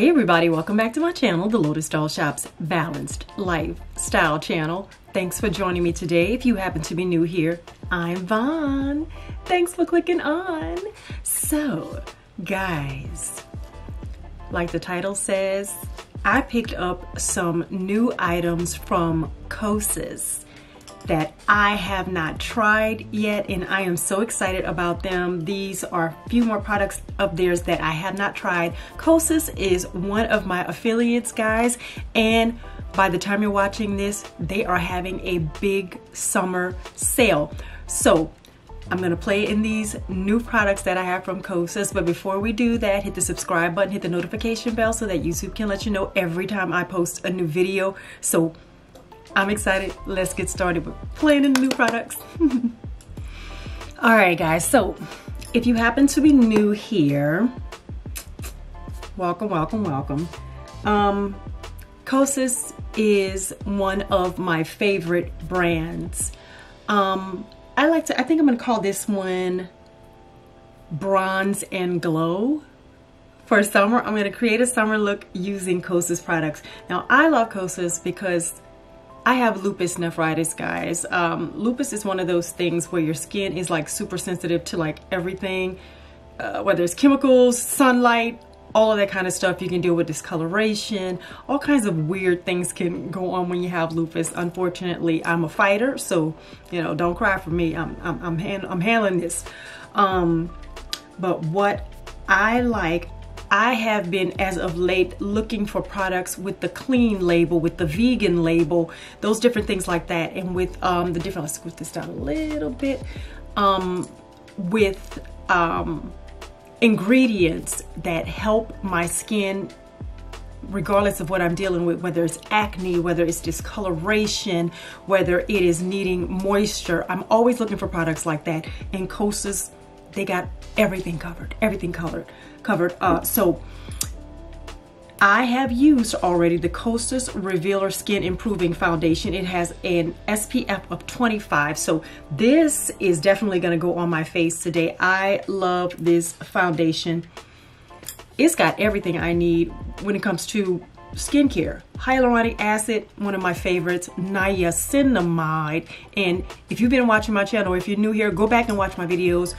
Hey everybody, welcome back to my channel, The Lotus Doll Shop's Balanced Lifestyle channel. Thanks for joining me today. If you happen to be new here, I'm Vaughn. Thanks for clicking on. So, guys, like the title says, I picked up some new items from Kosas that I have not tried yet, and I am so excited about them. These are a few more products of theirs that I have not tried. Kosas is one of my affiliates, guys, and by the time you're watching this, they are having a big summer sale. So I'm gonna play in these new products that I have from Kosas, but before we do that, hit the subscribe button, hit the notification bell so that YouTube can let you know every time I post a new video. So I'm excited. Let's get started with playing in the new products. All right, guys. So if you happen to be new here, welcome, welcome, welcome. Kosas is one of my favorite brands. I think I'm going to call this one Bronze and Glow. For summer, I'm going to create a summer look using Kosas products. Now, I love Kosas because I have lupus nephritis, guys. Lupus is one of those things where your skin is like super sensitive to like everything, whether it's chemicals, sunlight, all of that kind of stuff. You can deal with discoloration, all kinds of weird things can go on when you have lupus. Unfortunately, I'm a fighter, so you know, don't cry for me. I'm handling this. But what I like, I have been, as of late, looking for products with the clean label, with the vegan label, those different things like that. And with the different, let's scoot this down a little bit, with ingredients that help my skin regardless of what I'm dealing with, whether it's acne, whether it's discoloration, whether it is needing moisture. I'm always looking for products like that, and Kosas, they got everything covered, so I have used already the Kosas Revealer Skin Improving Foundation. It has an SPF of 25, so this is definitely going to go on my face today. I love this foundation. It's got everything I need when it comes to skincare. Hyaluronic acid, one of my favorites, niacinamide, and if you've been watching my channel, if you're new here, go back and watch my videos.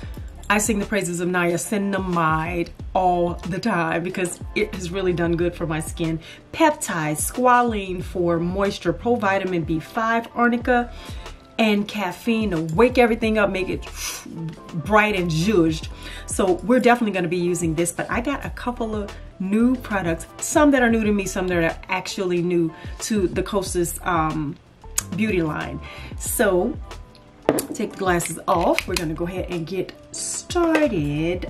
I sing the praises of niacinamide all the time because it has really done good for my skin. Peptides, squalene for moisture, provitamin B5, arnica, and caffeine to wake everything up, make it bright and zhuzhed. So we're definitely gonna be using this, but I got a couple of new products, some that are new to me, some that are actually new to the Kosas beauty line. So, take the glasses off. We're gonna go ahead and get started.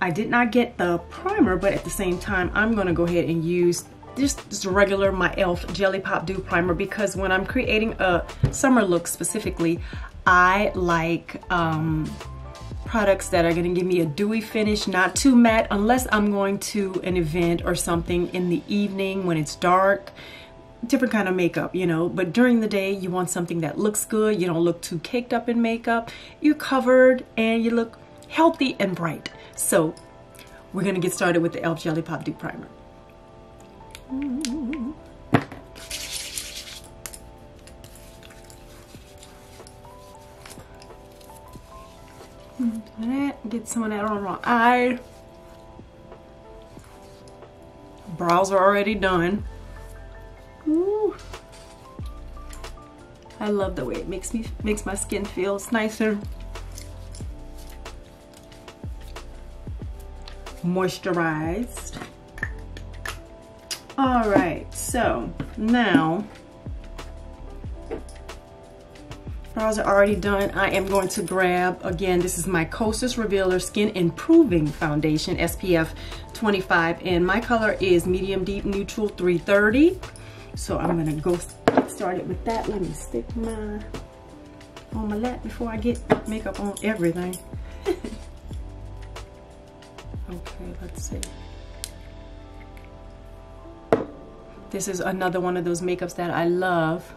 I did not get the primer, but at the same time, I'm gonna go ahead and use just regular my e.l.f. Jelly Pop Dew Primer, because when I'm creating a summer look specifically, I like products that are gonna give me a dewy finish, not too matte, unless I'm going to an event or something in the evening when it's dark. Different kind of makeup, you know, but during the day you want something that looks good. You don't look too caked up in makeup. You're covered and you look healthy and bright. So we're gonna get started with the e.l.f. Jelly Pop Dew Primer. Get some of that on my eye. Brows are already done. Ooh. I love the way it makes my skin feel nicer, moisturized. All right, so now brows are already done. I am going to grab, again, this is my Kosas Revealer Skin Improving Foundation SPF 25, and my color is medium deep neutral 330. So I'm gonna go get started with that. Let me stick my on my lap before I get makeup on everything. Okay, let's see. This is another one of those makeups that I love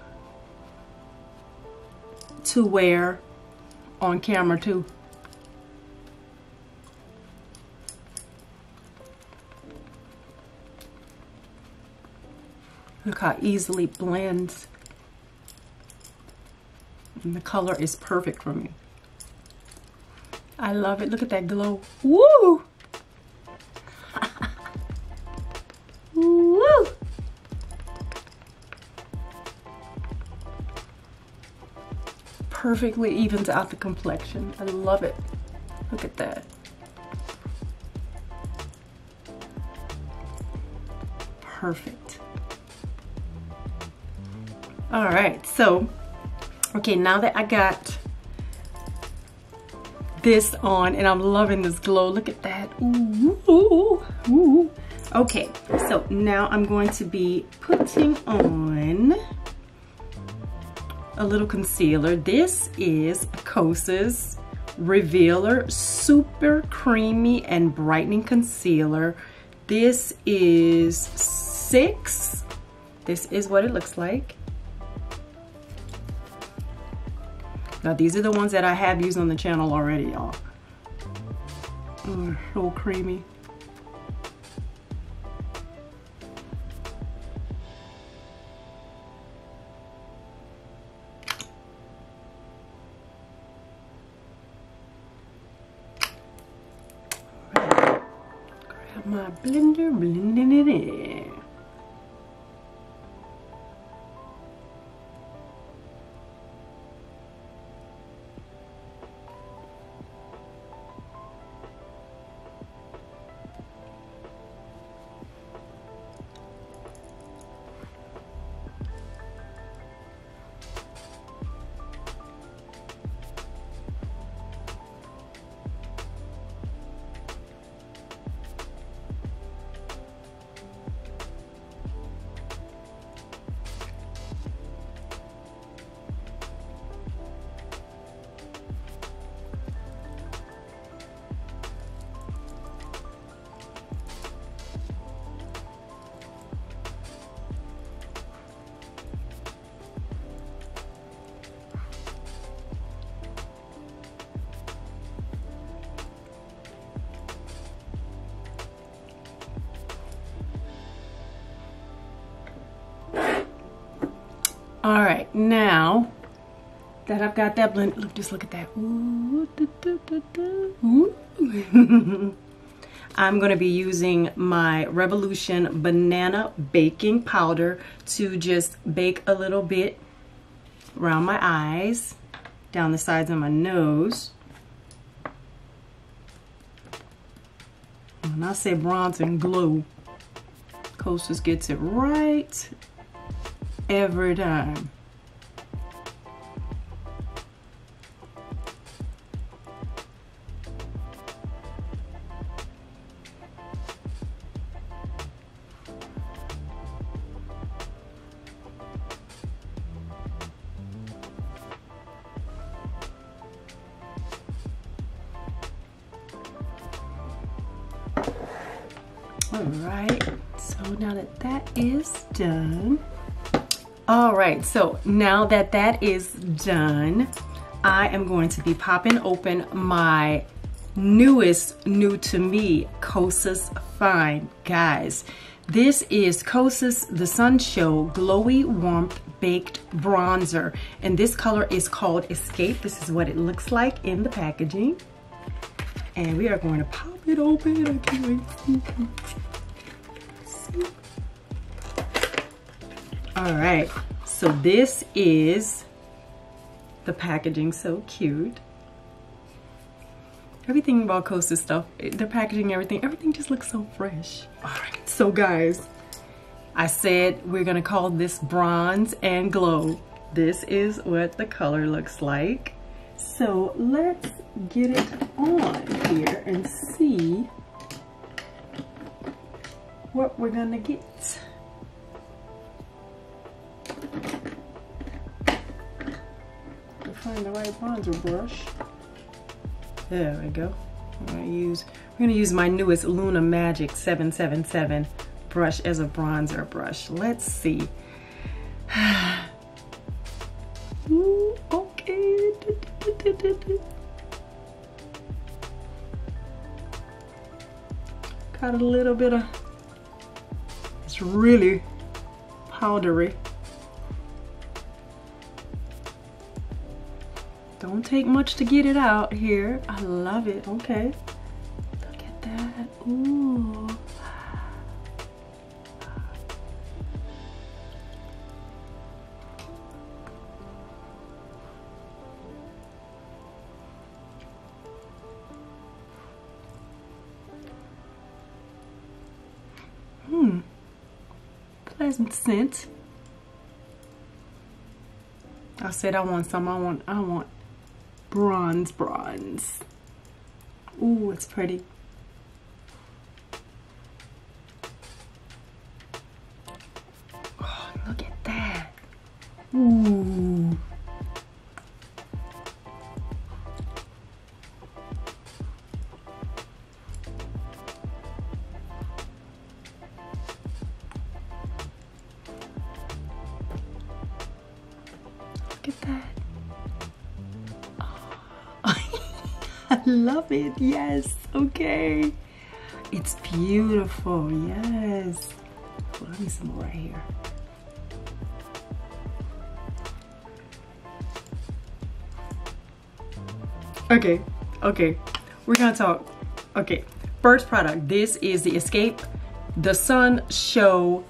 to wear on camera too. Look how easily it blends. And the color is perfect for me. I love it. Look at that glow. Woo! Woo! Perfectly evens out the complexion. I love it. Look at that. Perfect. All right, so okay, now that I got this on, and I'm loving this glow. Look at that. Ooh, ooh, ooh. Okay, so now I'm going to be putting on a little concealer. This is Kosas Revealer Super Creamy and Brightening Concealer. This is 6. This is what it looks like. Now, these are the ones that I have used on the channel already, y'all. Mm, so creamy. Right. Grab my blender, blending it in. All right, now that I've got that blend, look, just look at that. Ooh, da, da, da, da. Ooh. I'm gonna be using my Revolution Banana Baking Powder to just bake a little bit around my eyes, down the sides of my nose. When I say bronze and glow, Kosas gets it right every time. All right, so now that that is done, alright, so now that that is done, I am going to be popping open my newest, new to me, Kosas find. Guys, this is Kosas The Sun Show Glowy Warmth Baked Bronzer. And this color is called Escape. This is what it looks like in the packaging. And we are going to pop it open. I can't wait. All right, so this is the packaging. So cute. Everything about Kosas stuff, their packaging, everything just looks so fresh. All right, so guys, I said we're gonna call this Bronze and Glow. This is what the color looks like. So let's get it on here and see what we're gonna get. Find the right bronzer brush. There we go. We're gonna use my newest Luna Magic 777 brush as a bronzer brush. Let's see. Ooh, okay. Got a little bit of, it's really powdery. Don't take much to get it out here. I love it. Okay. Look at that. Ooh. Pleasant scent. I said I want some. I want bronze. Ooh, it's pretty. Oh, look at that. Ooh. Love it. Yes. Okay. It's beautiful. Yes. Well, I need some more right here. Okay. Okay. We're gonna talk. Okay. First product. This is the Escape the Sun Show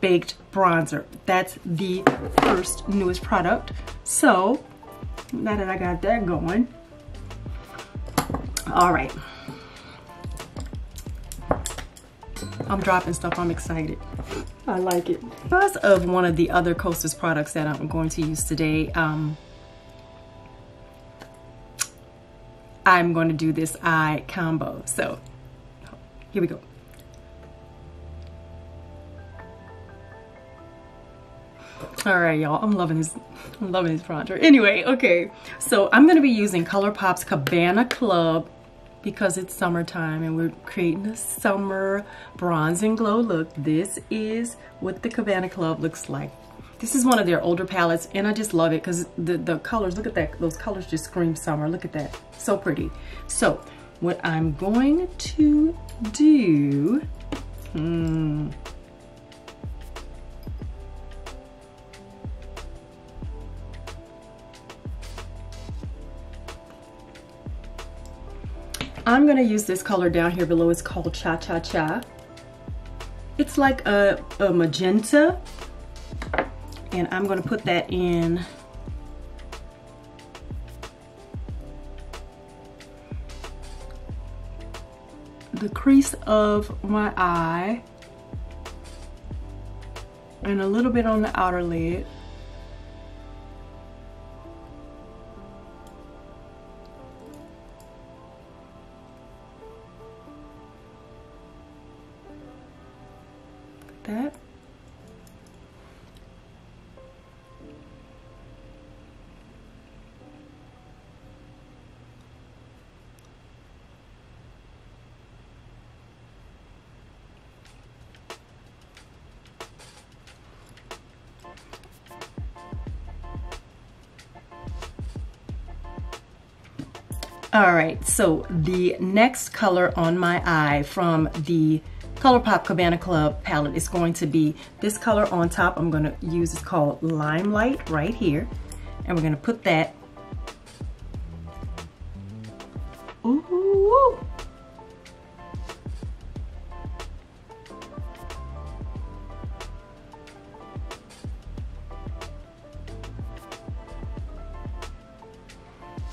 Baked Bronzer. That's the first newest product. So now that I got that going. All right, I'm dropping stuff, I'm excited. I like it. Because of one of the other Kosas products that I'm going to use today, I'm going to do this eye combo. So here we go. All right, y'all, I'm loving this bronzer. Anyway, okay, so I'm gonna be using ColourPop's Cabana Club because it's summertime and we're creating a summer bronze and glow look. This is what the Cabana Club looks like. This is one of their older palettes and I just love it because the colors, look at that, those colors just scream summer. Look at that, so pretty. So what I'm going to do, I'm gonna use this color down here below. It's called Cha Cha Cha. It's like a magenta, and I'm gonna put that in the crease of my eye and a little bit on the outer lid. That. All right, so the next color on my eye from the ColourPop Cabana Club palette is going to be this color on top. I'm going to use, it's called Limelight right here, and we're going to put that. Ooh.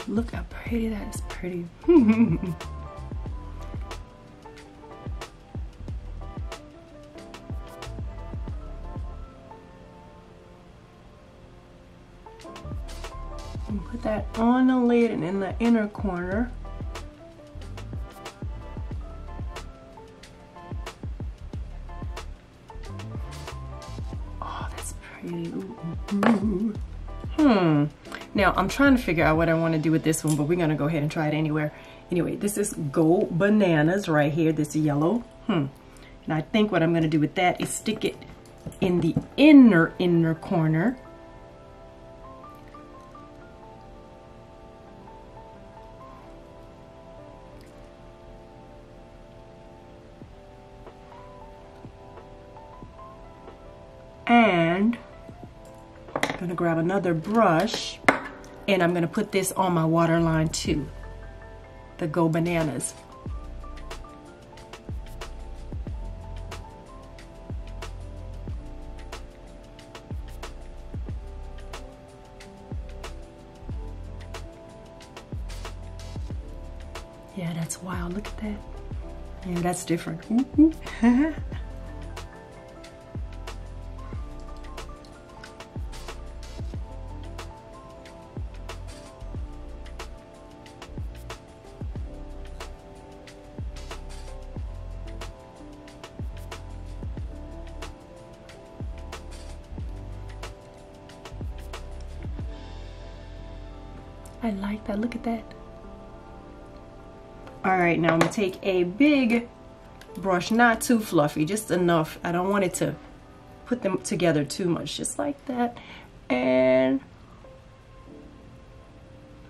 Look how pretty that is. Pretty. Put that on the lid and in the inner corner. Oh, that's pretty. Ooh. Now I'm trying to figure out what I want to do with this one, but we're gonna go ahead and try it anywhere. Anyway, this is Gold Bananas right here, this yellow. And I think what I'm gonna do with that is stick it in the inner corner. And gonna grab another brush and I'm gonna put this on my waterline too, the Go Bananas. Yeah, that's wild, look at that. Yeah, that's different. I like that, look at that. All right, now I'm gonna take a big brush, not too fluffy, just enough. I don't want it to put them together too much, just like that. And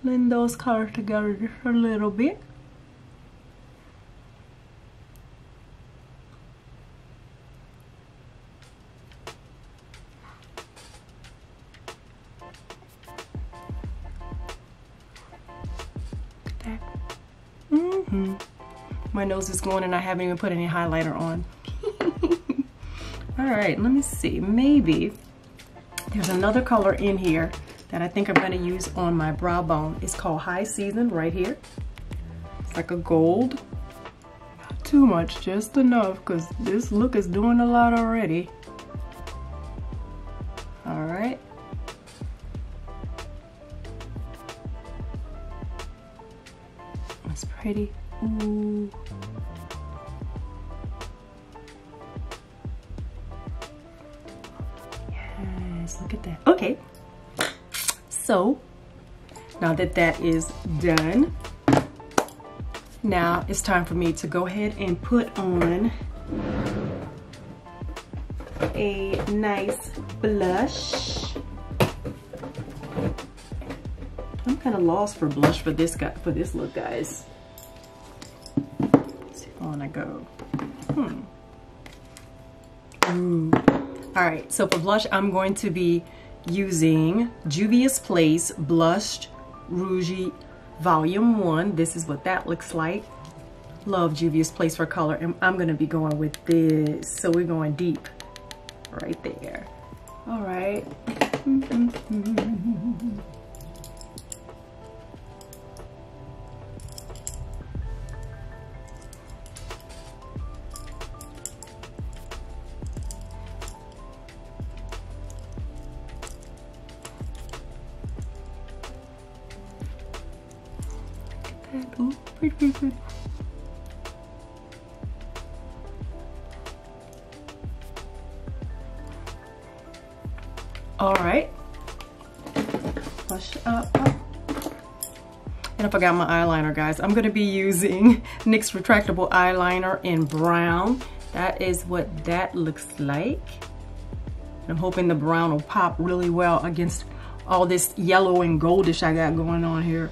blend those colors together a little bit. My nose is glowing and I haven't even put any highlighter on. All right, let me see. Maybe there's another color in here that I think I'm gonna use on my brow bone. It's called High Season right here. It's like a gold. Not too much, just enough, because this look is doing a lot already. All right. That's pretty. Ooh. Yes, look at that. Okay, so now that that is done, now it's time for me to go ahead and put on a nice blush. I'm kind of lost for blush for this guy, for this look, guys. On I go. All right, so for blush, I'm going to be using Juvia's Place Blushed Rouge Volume 1. This is what that looks like. Love Juvia's Place for color, and I'm gonna be going with this. So we're going deep right there. All right. Ooh, pretty, pretty, pretty. All right, blush up. And I forgot my eyeliner, guys. I'm gonna be using NYX Retractable Eyeliner in brown. That is what that looks like. I'm hoping the brown will pop really well against all this yellow and goldish I got going on here.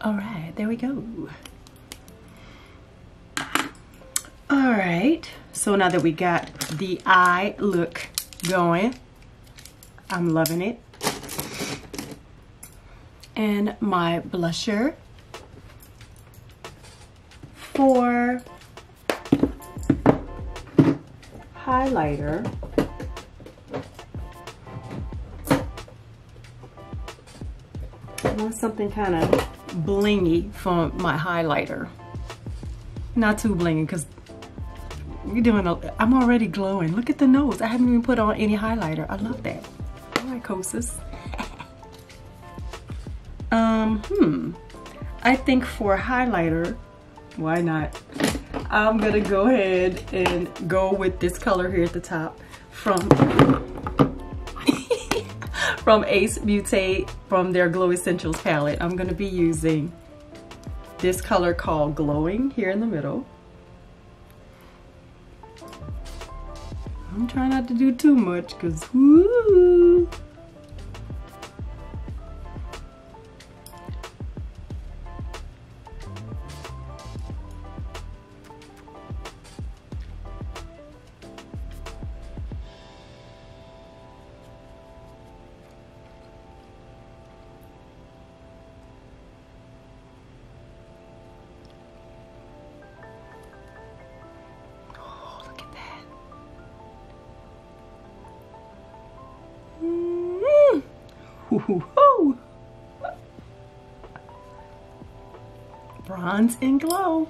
All right, there we go. All right, so now that we got the eye look going, I'm loving it. And my blusher for highlighter. I want something kind of blingy from my highlighter. Not too blingy, because we're doing I'm already glowing. Look at the nose. I haven't even put on any highlighter. I love that. All right, Kosas. I think for highlighter, why not? I'm gonna go ahead and go with this color here at the top from Ace Beauté, from their Glow Essentials palette. I'm gonna be using this color called Glowing here in the middle. I'm trying not to do too much, because woo! Ooh. Bronze and glow.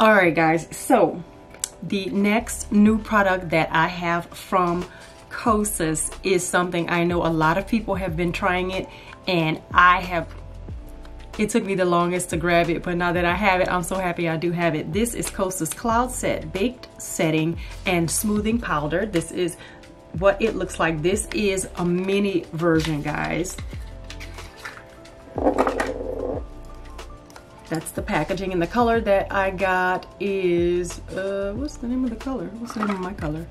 All right, guys, so the next new product that I have from Kosas is something I know a lot of people have been trying it, and it took me the longest to grab it, but now that I have it, I'm so happy I do have it. This is Kosas Cloud Set Baked Setting and Smoothing Powder. This is what it looks like. This is a mini version, guys. That's the packaging, and the color that I got is, what's the name of the color? What's the name of my color?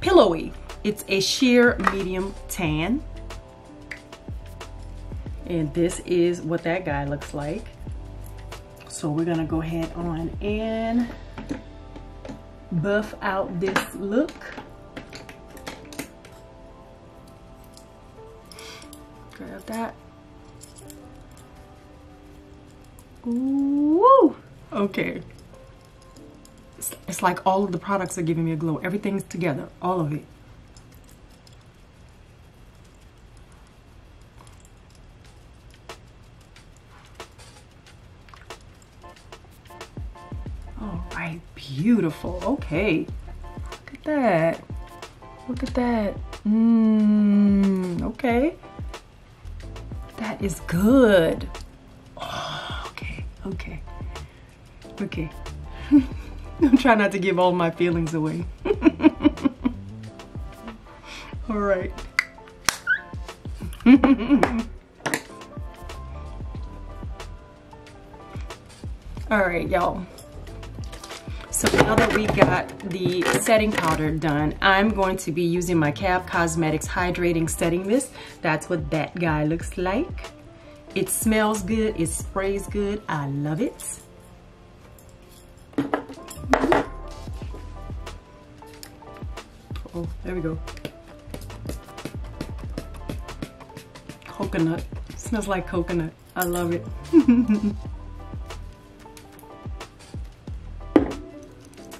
Pillowy. It's a sheer medium tan. And this is what that guy looks like. So we're gonna go ahead on and buff out this look. Grab that. Ooh, okay. It's like all of the products are giving me a glow. Everything's together, all of it. All right, beautiful. Okay, look at that. Look at that. Okay. That is good. Okay. I'm trying not to give all my feelings away. All right. All right, y'all. So now that we got the setting powder done, I'm going to be using my Kosas Cosmetics Hydrating Setting Mist. That's what that guy looks like. It smells good, it sprays good, I love it. Oh, there we go. Coconut. Smells like coconut. I love it.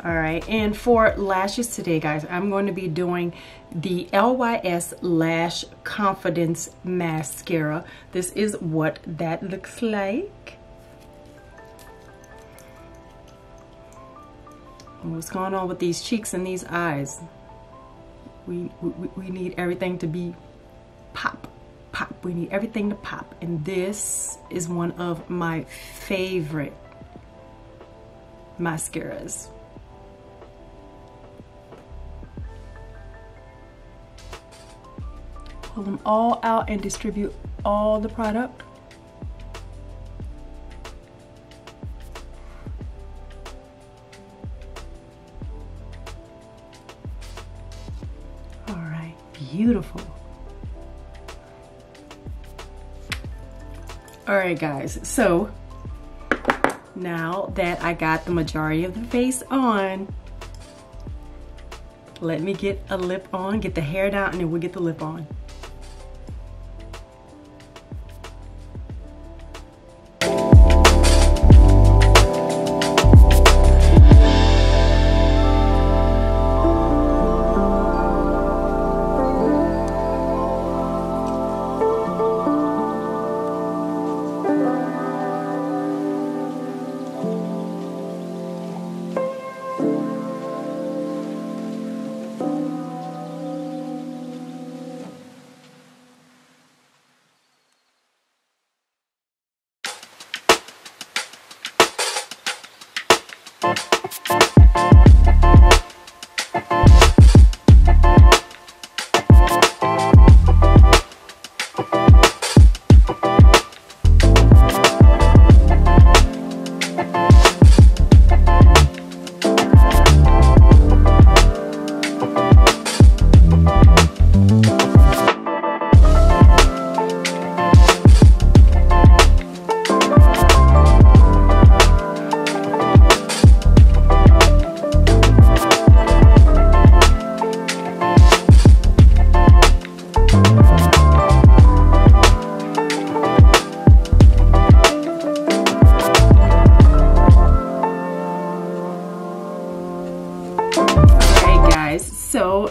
All right, and for lashes today, guys, I'm going to be doing the LYS Lash Confidence Mascara. This is what that looks like. What's going on with these cheeks and these eyes? We need everything to be pop. We need everything to pop, and this is one of my favorite mascaras. Pull them all out and distribute all the product. All right, beautiful. All right, guys, so now that I got the majority of the face on, let me get a lip on, get the hair down, and then we'll get the lip on.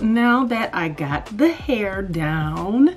now that I got the hair down,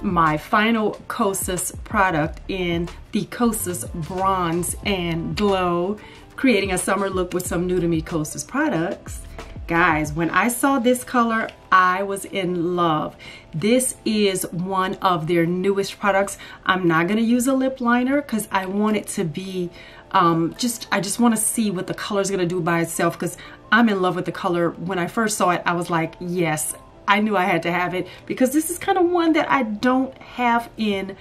my final Kosas product in the Kosas Bronze and Glow, creating a summer look with some new to me Kosas products. Guys, when I saw this color, I was in love. This is one of their newest products. I'm not gonna use a lip liner because I want it to be I just want to see what the color is gonna do by itself, because I'm in love with the color. When I first saw it, I was like, yes, I knew I had to have it, because this is kind of one that I don't have in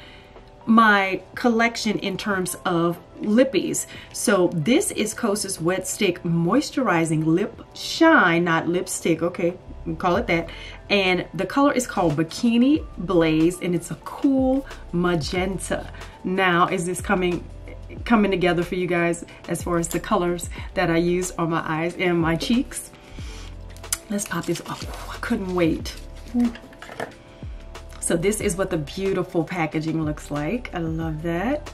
my collection in terms of lippies. So this is Kosas Wet Stick Moisturizing Lip Shine, not lipstick, okay, we call it that. And the color is called Bikini Blaze, and it's a cool magenta. Now, is this coming together for you guys as far as the colors that I used on my eyes and my cheeks? Let's pop this off. Oh, I couldn't wait. So this is what the beautiful packaging looks like. I love that.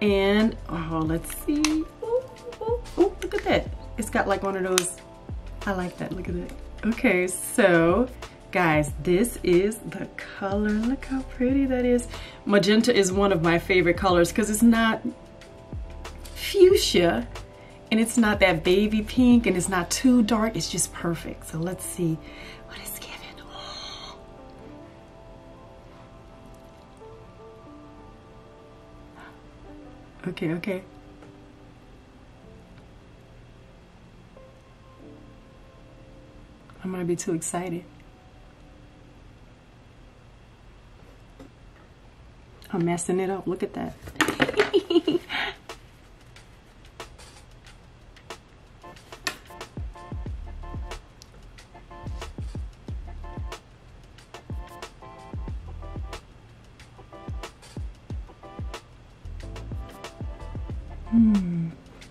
And, oh, let's see. Ooh, ooh, ooh, look at that. It's got like one of those, I like that, look at it. Okay, so guys, this is the color. Look how pretty that is. Magenta is one of my favorite colors because it's not fuchsia, and it's not that baby pink, and it's not too dark, it's just perfect. So let's see what it's giving. Oh. Okay, okay. I might be too excited. I'm messing it up, look at that.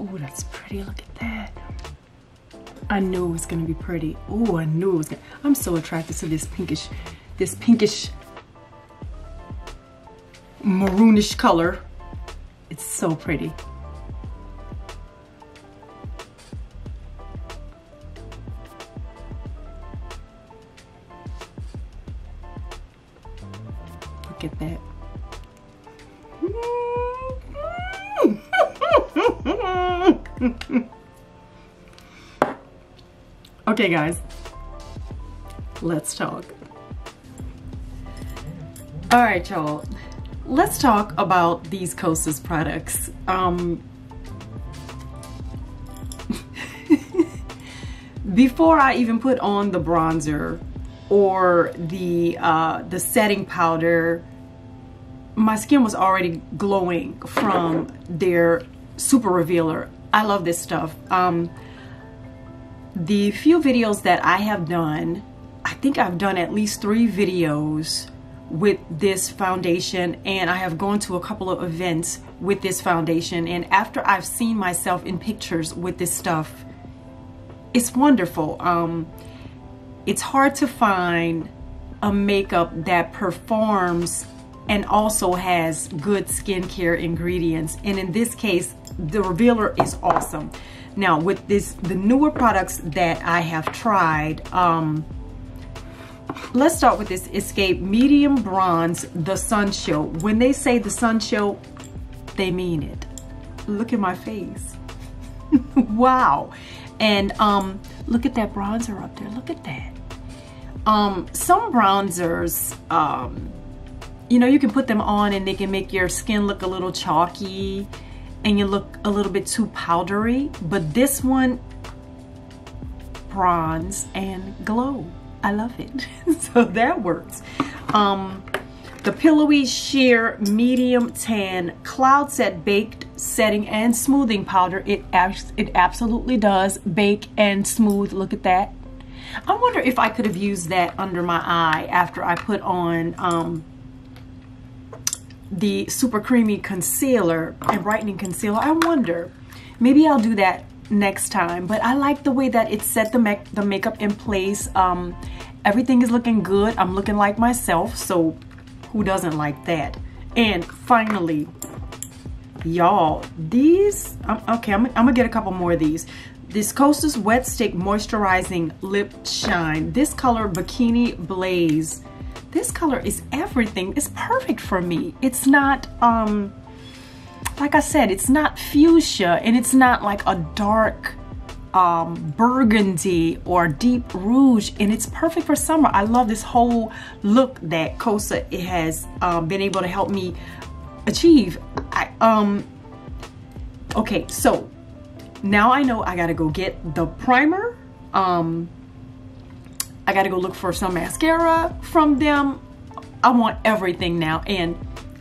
Oh, that's pretty, look at that. I knew it was gonna be pretty. Oh, I knew it was gonna, I'm so attracted to this pinkish maroonish color. It's so pretty. Look at that. Okay guys, let's talk. All right, y'all. Let's talk about these Kosas products. Before I even put on the bronzer or the setting powder, my skin was already glowing from their Super Revealer. I love this stuff. The few videos that I have done, I think I've done at least 3 videos with this foundation, and I have gone to a couple of events with this foundation, and after I've seen myself in pictures with this stuff, it's wonderful. It's hard to find a makeup that performs and also has good skincare ingredients, and in this case the Revealer is awesome. Now with this, the newer products that I have tried, let's start with this Escape Medium Bronze, the Sun Show. When they say the Sun Show, they mean it. Look at my face. Wow. And look at that bronzer up there. Look at that. Some bronzers, you know, you can put them on and they can make your skin look a little chalky and you look a little bit too powdery. But this one, Bronze and Glow. I love it. So that works. The Pillowy Sheer Medium Tan Cloud Set Baked Setting and Smoothing Powder. It absolutely does bake and smooth. Look at that. I wonder if I could have used that under my eye after I put on the Super Creamy Concealer and Brightening Concealer. I wonder. Maybe I'll do that next time, but I like the way that it set the makeup in place. Everything is looking good. I'm looking like myself, so who doesn't like that? And finally, y'all, these, I'm gonna get a couple more of these. This Kosas Wet Stick Moisturizing Lip Shine. This color, Bikini Blaze. This color is everything. It's perfect for me. It's not, like I said, it's not fuchsia, and it's not like a dark burgundy or deep rouge, and it's perfect for summer. I love this whole look that Kosas has been able to help me achieve. Okay, so now I know I gotta go get the primer. I gotta go look for some mascara from them. I want everything now, and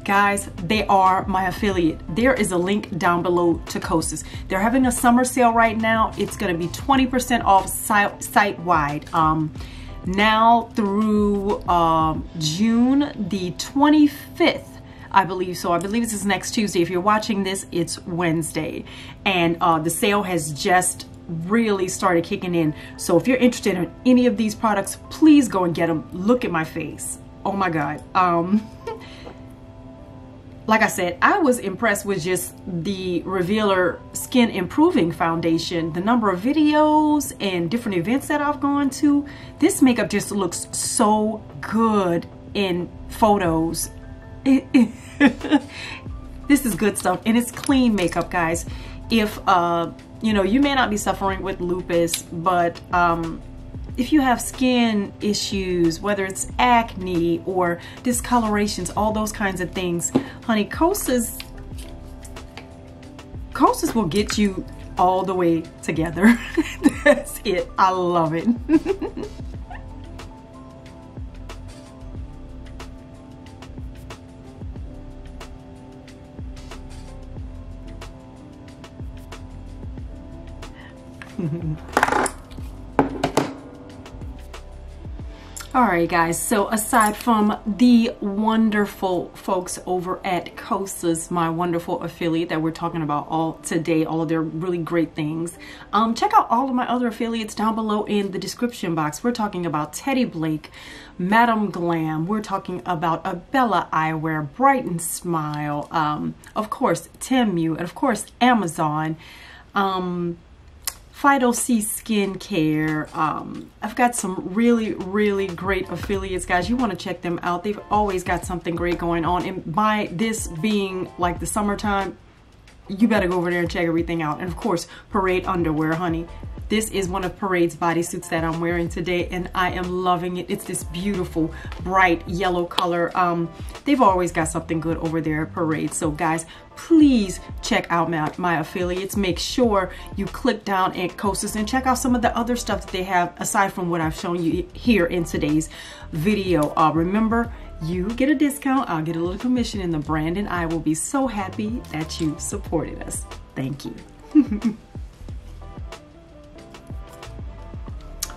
guys, they are my affiliate. There is a link down below to Kosas. They're having a summer sale right now. It's gonna be 20% off site-wide now through June the 25th. I believe so. I believe this is next Tuesday. If you're watching this, it's Wednesday. And the sale has just really started kicking in. So if you're interested in any of these products, please go and get them. Look at my face. Oh my God. Like I said, I was impressed with just the Revealer Skin Improving Foundation. The number of videos and different events that I've gone to. This makeup just looks so good in photos. This is good stuff, and it's clean makeup, guys. If you know, you may not be suffering with lupus, but if you have skin issues, whether it's acne or discolorations, all those kinds of things, honey, Kosas will get you all the way together. That's it. I love it. Alright guys, so aside from the wonderful folks over at Kosas, my wonderful affiliate that we're talking about all today, all of their really great things, check out all of my other affiliates down below in the description box. We're talking about Teddy Blake, Madam Glam, we're talking about Abella Eyewear, Brighton Smile, of course Temu, and of course Amazon, Phyto-C Skincare. I've got some really, really great affiliates, guys. You want to check them out. They've always got something great going on. And by this being like the summertime, you better go over there and check everything out. And of course, Parade Underwear, honey. This is one of Parade's bodysuits that I'm wearing today, and I am loving it. It's this beautiful, bright yellow color. They've always got something good over there at Parade. So guys, please check out my affiliates. Make sure you click down at Kosas and check out some of the other stuff that they have aside from what I've shown you here in today's video. Remember, you get a discount, I'll get a little commission, and the brand and I will be so happy that you supported us. Thank you.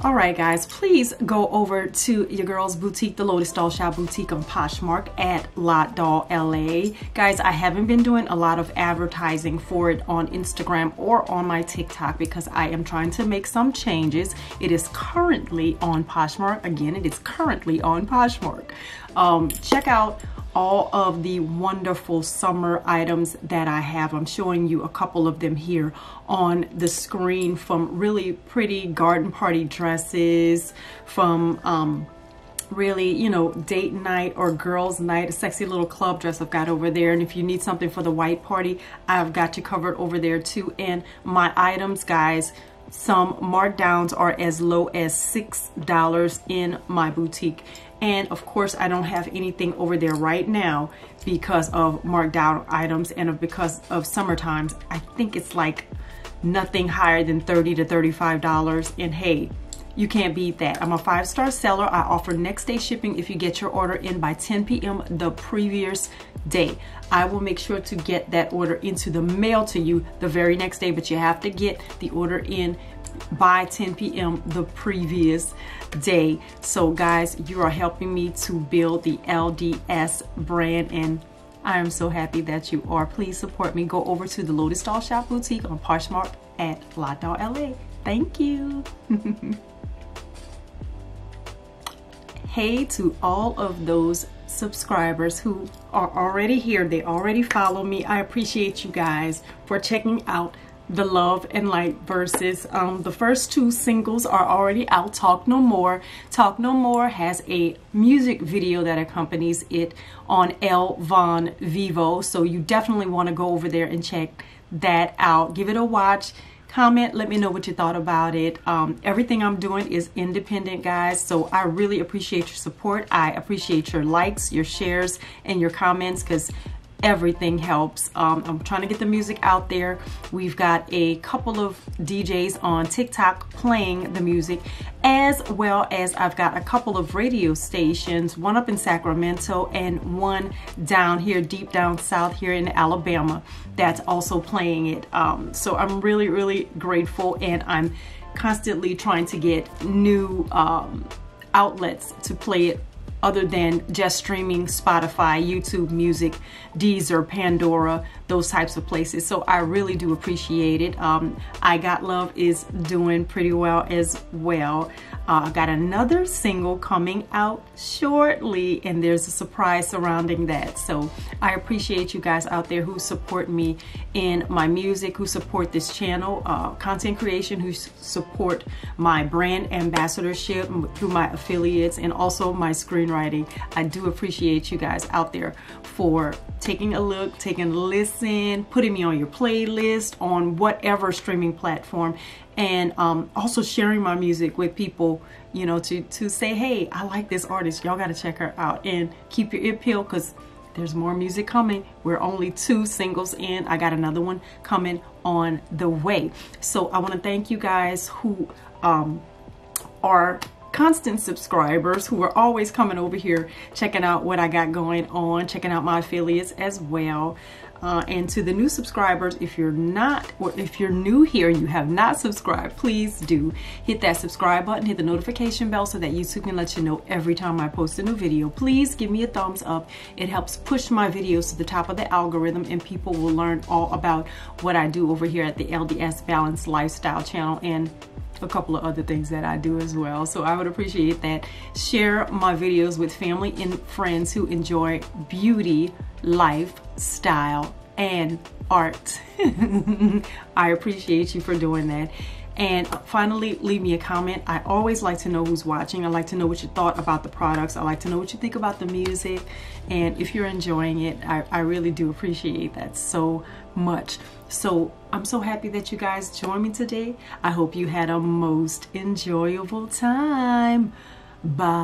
All right, guys, please go over to your girl's boutique, The Lotus Doll Shop Boutique on Poshmark at Lot Doll LA. Guys, I haven't been doing a lot of advertising for it on Instagram or on my TikTok because I am trying to make some changes. It is currently on Poshmark. Again, it is currently on Poshmark. Check out all of the wonderful summer items that I have. I'm showing you a couple of them here on the screen, from really pretty garden party dresses, from really, you know, date night or girls night, a sexy little club dress I've got over there. And if you need something for the white party, I've got you covered over there too. And my items, guys, some markdowns are as low as $6 in my boutique. And of course, I don't have anything over there right now because of markdown items and because of summertime. I think it's like nothing higher than $30 to $35. And hey, you can't beat that. I'm a 5-star seller. I offer next day shipping if you get your order in by 10 p.m. the previous day. I will make sure to get that order into the mail to you the very next day, but you have to get the order in by 10 p.m. the previous day. So guys, you are helping me to build the LDS brand, and I am so happy that you are. Please support me. Go over to The Lotus Doll Shop Boutique on Poshmark at Lot Doll LA. Thank you. Hey to all of those subscribers who are already here. They already follow me. I appreciate you guys for checking out The Love and Light versus. The first two singles are already out. Talk No More. Talk No More has a music video that accompanies it on L Von Vivo. So you definitely want to go over there and check that out. Give it a watch. Comment, let me know what you thought about it. Everything I'm doing is independent, guys, so I really appreciate your support. I appreciate your likes, your shares, and your comments, because everything helps. I'm trying to get the music out there. We've got a couple of DJs on TikTok playing the music, as well as I've got a couple of radio stations, one up in Sacramento and one down here, deep down south here in Alabama, that's also playing it. So I'm really, really grateful, and I'm constantly trying to get new outlets to play it other than just streaming Spotify, YouTube Music, Deezer, Pandora, those types of places. So I really do appreciate it. I Got Love is doing pretty well as well. Got another single coming out shortly, and there's a surprise surrounding that. So I appreciate you guys out there who support me in my music, who support this channel, content creation, who support my brand ambassadorship through my affiliates, and also my screenwriting. I do appreciate you guys out there for taking a look, taking a listen, putting me on your playlist, on whatever streaming platform, and also sharing my music with people, you know, to say, hey, I like this artist, y'all gotta check her out. And keep your ear peeled, because there's more music coming. We're only 2 singles in. I got another one coming on the way. So I want to thank you guys who are constant subscribers, who are always coming over here, checking out what I got going on, checking out my affiliates as well. And to the new subscribers, if you're not, or if you're new here and you have not subscribed, please do hit that subscribe button, hit the notification bell so that YouTube can let you know every time I post a new video. Please give me a thumbs up. It helps push my videos to the top of the algorithm, and people will learn all about what I do over here at the LDS Balanced Lifestyle channel, and a couple of other things that I do as well. So I would appreciate that. Share my videos with family and friends who enjoy beauty, lifestyle, and art. I appreciate you for doing that. And finally, leave me a comment. I always like to know who's watching. I like to know what you thought about the products. I like to know what you think about the music, and if you're enjoying it. I really do appreciate that so much. So I'm so happy that you guys joined me today. I hope you had a most enjoyable time. Bye.